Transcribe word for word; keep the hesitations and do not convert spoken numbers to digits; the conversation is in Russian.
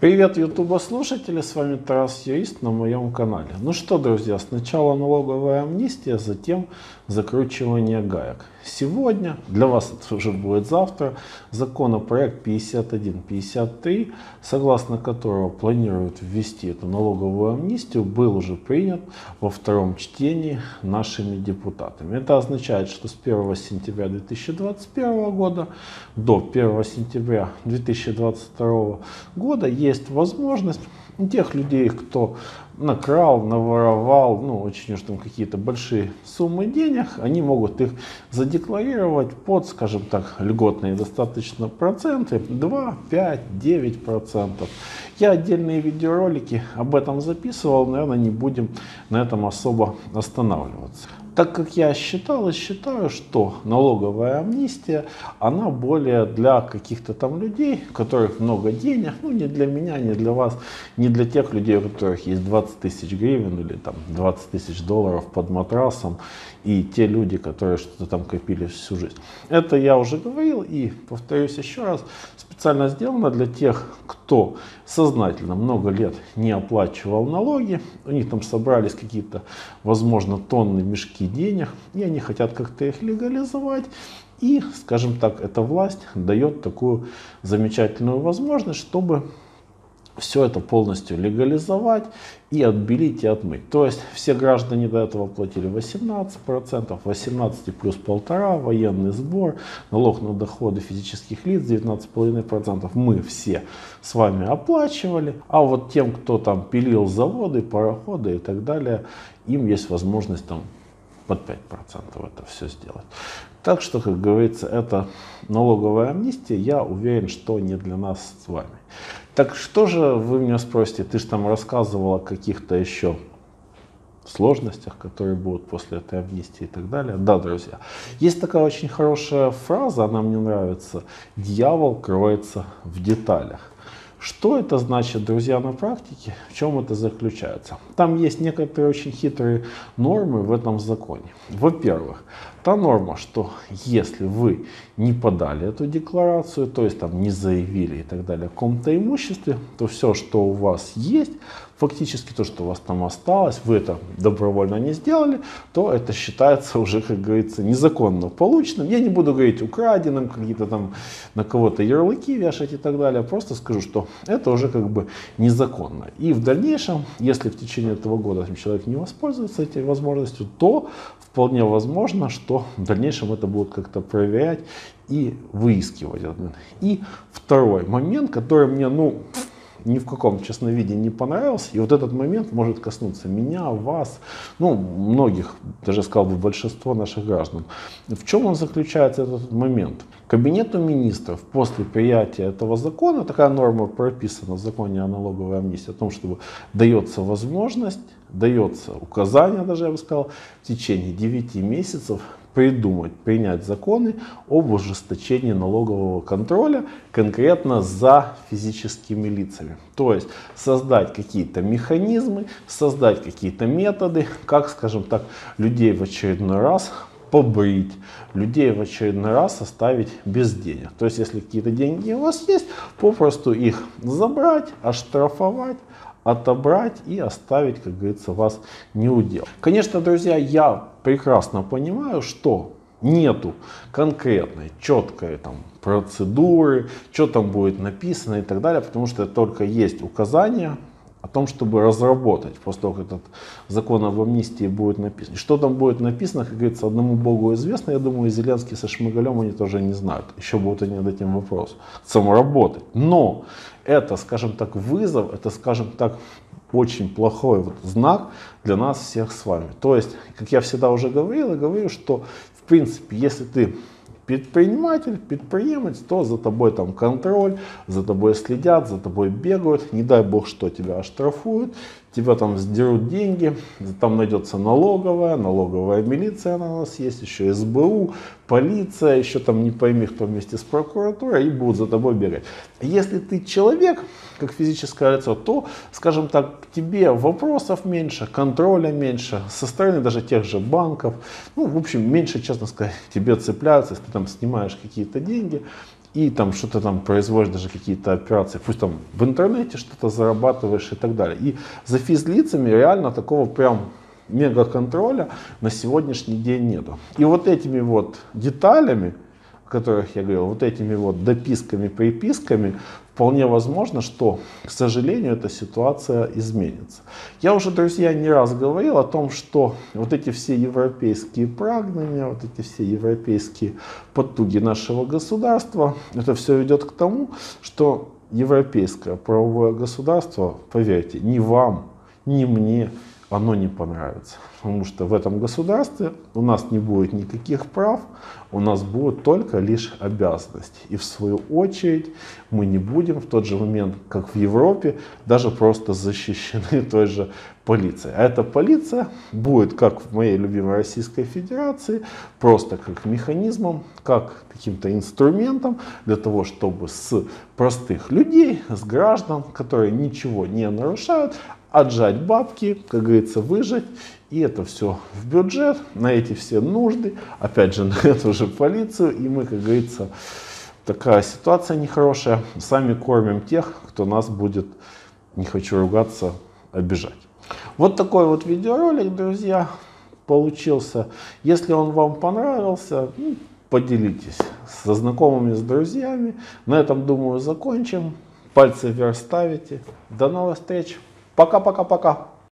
Привет, ютубослушатели, с вами Тарас Юрист на моем канале. Ну что, друзья, сначала налоговая амнистия, затем закручивание гаек. Сегодня, для вас это уже будет завтра, законопроект пятьдесят один пятьдесят три, согласно которого планируют ввести эту налоговую амнистию, был уже принят во втором чтении нашими депутатами. Это означает, что с первого сентября две тысячи двадцать первого года до первого сентября две тысячи двадцать второго года есть возможность у тех людей, кто накрал, наворовал, ну очень уж там какие-то большие суммы денег, они могут их задекларировать под, скажем так, льготные достаточно проценты, два, пять, девять процентов. Я отдельные видеоролики об этом записывал, наверное, не будем на этом особо останавливаться. Так как я считал и считаю, что налоговая амнистия, она более для каких-то там людей, у которых много денег, ну не для меня, не для вас, не для тех людей, у которых есть двадцать тысяч гривен или там двадцать тысяч долларов под матрасом, и те люди, которые что-то там копили всю жизнь. Это я уже говорил и повторюсь еще раз, специально сделано для тех, кто сознательно много лет не оплачивал налоги, у них там собрались какие-то, возможно, тонны, мешки денег, и они хотят как-то их легализовать. И, скажем так, эта власть дает такую замечательную возможность, чтобы все это полностью легализовать и отбелить и отмыть. То есть все граждане до этого платили восемнадцать процентов, восемнадцать плюс полтора процента, военный сбор, налог на доходы физических лиц девятнадцать целых пять десятых процента. Мы все с вами оплачивали, а вот тем, кто там пилил заводы, пароходы и так далее, им есть возможность там под пять процентов это все сделать. Так что, как говорится, это налоговая амнистия, я уверен, что не для нас с вами. Так что же, вы меня спросите, ты же там рассказывала о каких-то еще сложностях, которые будут после этой амнистии и так далее. Да, друзья, есть такая очень хорошая фраза, она мне нравится, дьявол кроется в деталях. Что это значит, друзья, на практике? В чем это заключается? Там есть некоторые очень хитрые нормы в этом законе. Во-первых, та норма, что если вы не подали эту декларацию, то есть там не заявили и так далее о каком-то имуществе, то все, что у вас есть, фактически то, что у вас там осталось, вы это добровольно не сделали, то это считается уже, как говорится, незаконно полученным. Я не буду говорить украденным, какие-то там на кого-то ярлыки вешать и так далее, просто скажу, что это уже как бы незаконно. И в дальнейшем, если в течение этого года человек не воспользуется этой возможностью, то вполне возможно, что в дальнейшем это будут как-то проверять и выискивать. И второй момент, который мне, ну, ни в каком, честно, виде не понравился. И вот этот момент может коснуться меня, вас, ну, многих, даже сказал бы, большинство наших граждан. В чем он заключается, этот момент? Кабинету министров после принятия этого закона, такая норма прописана в законе о налоговой амнистии, о том, чтобы дается возможность, дается указание, даже я бы сказал, в течение девяти месяцев придумать, принять законы об ужесточении налогового контроля конкретно за физическими лицами. То есть создать какие-то механизмы, создать какие-то методы, как, скажем так, людей в очередной раз побрить, людей в очередной раз оставить без денег. То есть если какие-то деньги у вас есть, попросту их забрать, оштрафовать, отобрать и оставить, как говорится, вас не удел. Конечно, друзья, я прекрасно понимаю, что нету конкретной, четкой там процедуры, что там будет написано и так далее, потому что только есть указания о том, чтобы разработать, после того, как этот закон об амнистии будет написан. Что там будет написано, как говорится, одному Богу известно, я думаю, и Зеленский со Шмыгалем они тоже не знают. Еще будут они над этим вопросом самоработать. Но это, скажем так, вызов, это, скажем так, очень плохой вот знак для нас всех с вами. То есть, как я всегда уже говорил и говорю, что, в принципе, если ты предприниматель, предприниматель, то за тобой там контроль, за тобой следят, за тобой бегают, не дай бог что, тебя оштрафуют, тебя там сдерут деньги, там найдется налоговая, налоговая милиция на нас есть, еще СБУ, полиция, еще там не пойми кто вместе с прокуратурой, и будут за тобой бегать. Если ты человек, как физическое лицо, то, скажем так, к тебе вопросов меньше, контроля меньше, со стороны даже тех же банков, ну, в общем, меньше, честно сказать, тебе цепляются, если ты там снимаешь какие-то деньги, и там что-то там производишь, даже какие-то операции, пусть там в интернете что-то зарабатываешь и так далее. И за физлицами реально такого прям мега контроля на сегодняшний день нету. И вот этими вот деталями, о которых я говорил, вот этими вот дописками, приписками, вполне возможно, что, к сожалению, эта ситуация изменится. Я уже, друзья, не раз говорил о том, что вот эти все европейские прагнения, вот эти все европейские потуги нашего государства, это все ведет к тому, что европейское правовое государство, поверьте, ни вам, ни мне оно не понравится. Потому что в этом государстве у нас не будет никаких прав, у нас будет только лишь обязанность. И в свою очередь мы не будем в тот же момент, как в Европе, даже просто защищены той же полицией. А эта полиция будет, как в моей любимой Российской Федерации, просто как механизмом, как каким-то инструментом для того, чтобы с простых людей, с граждан, которые ничего не нарушают, отжать бабки, как говорится, выжать, и это все в бюджет, на эти все нужды, опять же, на эту же полицию, и мы, как говорится, такая ситуация нехорошая, сами кормим тех, кто нас будет, не хочу ругаться, обижать. Вот такой вот видеоролик, друзья, получился. Если он вам понравился, поделитесь со знакомыми, с друзьями. На этом, думаю, закончим. Пальцы вверх ставите. До новых встреч. Пока-пока-пока.